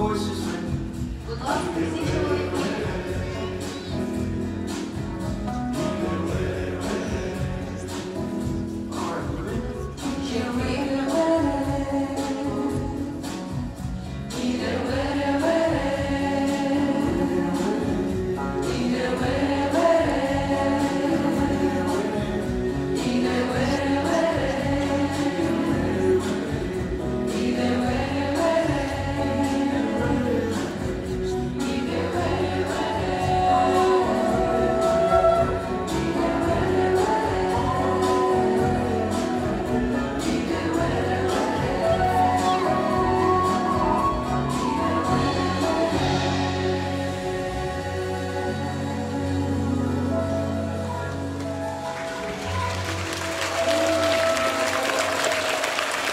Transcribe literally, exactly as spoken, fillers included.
Voices ring. Would love to see